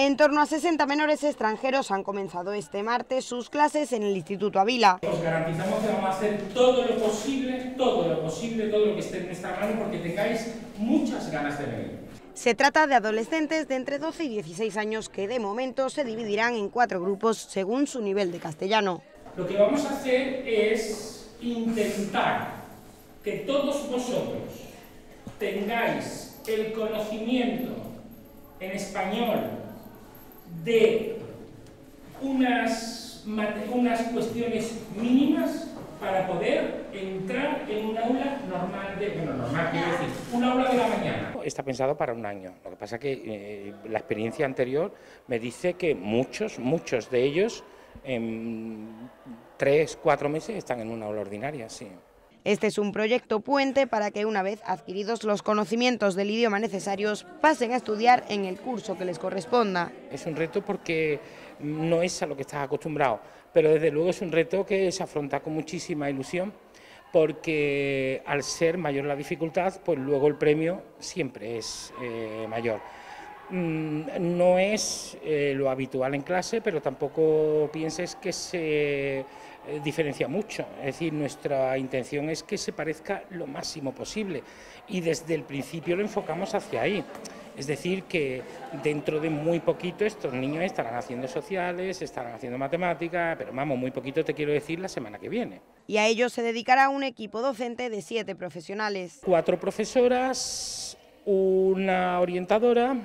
En torno a 60 menores extranjeros han comenzado este martes sus clases en el Instituto Abyla. Os garantizamos que vamos a hacer todo lo que esté en nuestra mano, porque tengáis muchas ganas de venir. Se trata de adolescentes de entre 12 y 16 años que de momento se dividirán en 4 grupos según su nivel de castellano. Lo que vamos a hacer es intentar que todos vosotros tengáis el conocimiento en español de unas cuestiones mínimas para poder entrar en un aula normal, quiero decir, un aula de la mañana. Está pensado para un año, lo que pasa es que la experiencia anterior me dice que muchos de ellos en 3 o 4 meses están en una aula ordinaria, sí. Este es un proyecto puente para que, una vez adquiridos los conocimientos del idioma necesarios, pasen a estudiar en el curso que les corresponda. Es un reto porque no es a lo que estás acostumbrado, pero desde luego es un reto que se afronta con muchísima ilusión, porque al ser mayor la dificultad, pues luego el premio siempre es mayor. No es lo habitual en clase, pero tampoco pienses que se diferencia mucho. Es decir, nuestra intención es que se parezca lo máximo posible y desde el principio lo enfocamos hacia ahí. Es decir, que dentro de muy poquito estos niños estarán haciendo sociales, estarán haciendo matemáticas, pero vamos, muy poquito te quiero decir, la semana que viene. Y a ello se dedicará un equipo docente de 7 profesionales. 4 profesoras, una orientadora,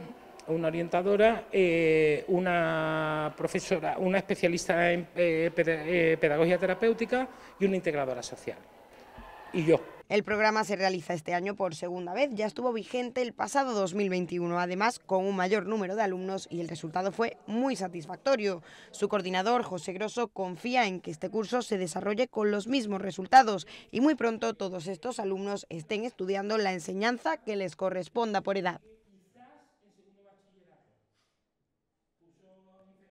una profesora, una especialista en pedagogía terapéutica y una integradora social. Y yo. El programa se realiza este año por segunda vez, ya estuvo vigente el pasado 2021, además con un mayor número de alumnos, y el resultado fue muy satisfactorio. Su coordinador, José Grosso, confía en que este curso se desarrolle con los mismos resultados y muy pronto todos estos alumnos estén estudiando la enseñanza que les corresponda por edad.